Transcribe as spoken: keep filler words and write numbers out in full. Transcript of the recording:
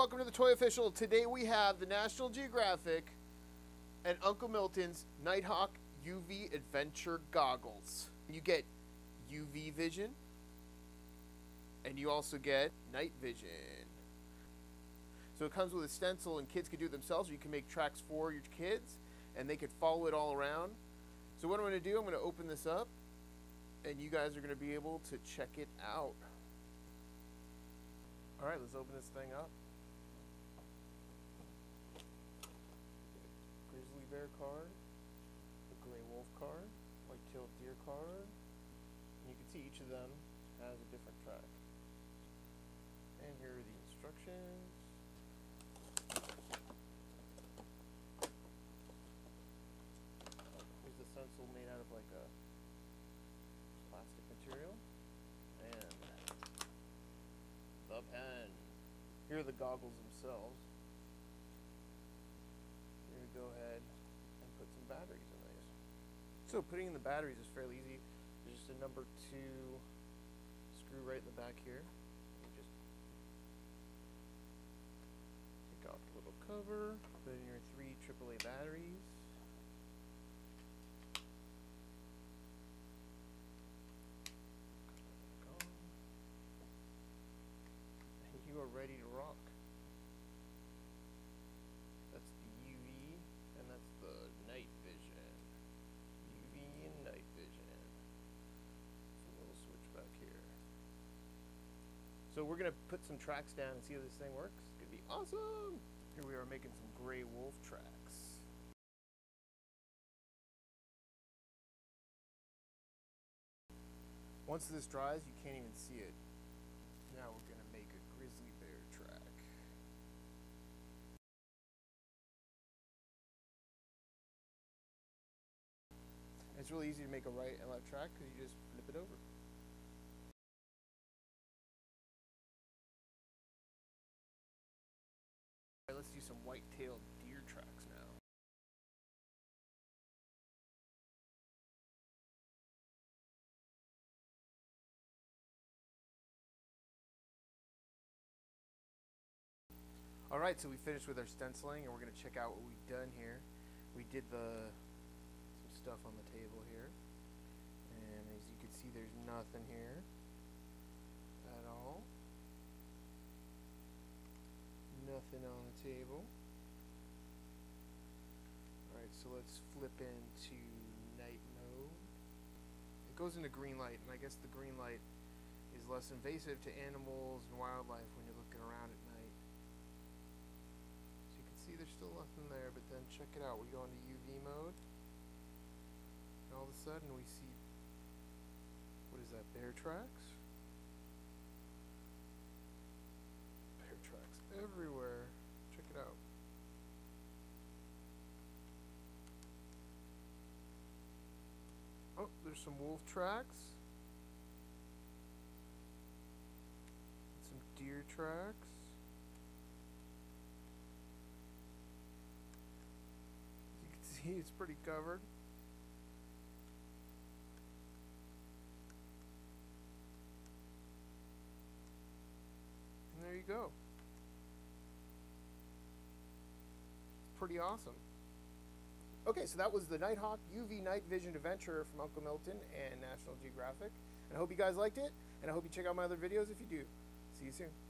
welcome to the Toy Official. Today we have the National Geographic and Uncle Milton's Nighthawk U V Adventure Goggles. You get U V vision, and you also get night vision. So it comes with a stencil, and kids can do it themselves, or you can make tracks for your kids, and they could follow it all around. So what I'm going to do, I'm going to open this up, and you guys are going to be able to check it out. All right, let's open this thing up. Grizzly bear card, a gray wolf card, white-tailed deer card, and you can see each of them has a different track. And here are the instructions. Here's the stencil made out of like a plastic material. And the pen. Here are the goggles themselves. Here we go ahead and put some batteries in these. So putting in the batteries is fairly easy. There's just a number two screw right in the back here. Just take off the little cover, put in your three triple A batteries. Ready to rock. That's the U V and that's the night vision. U V and night vision. It's a little switch back here. So we're gonna put some tracks down and see how this thing works. It's gonna be awesome. Here we are making some gray wolf tracks. Once this dries, you can't even see it. Now we're gonna make a grizzly bear track. It's really easy to make a right and left track because you just flip it over. All right, let's do some white-tailed deer tracks now. Alright, so we finished with our stenciling, and we're going to check out what we've done here. We did the some stuff on the table here, and as you can see, there's nothing here at all. Nothing on the table. Alright, so let's flip into night mode. It goes into green light, and I guess the green light is less invasive to animals and wildlife when you're looking around at night. There's still nothing there, but then check it out. We go into U V mode, and all of a sudden we see, what is that, bear tracks? Bear tracks everywhere. Check it out. Oh, there's some wolf tracks. Some deer tracks. It's pretty covered. And there you go. It's pretty awesome. Okay, so that was the Nighthawk U V Night Vision Adventure from Uncle Milton and National Geographic. And I hope you guys liked it, and I hope you check out my other videos if you do. See you soon.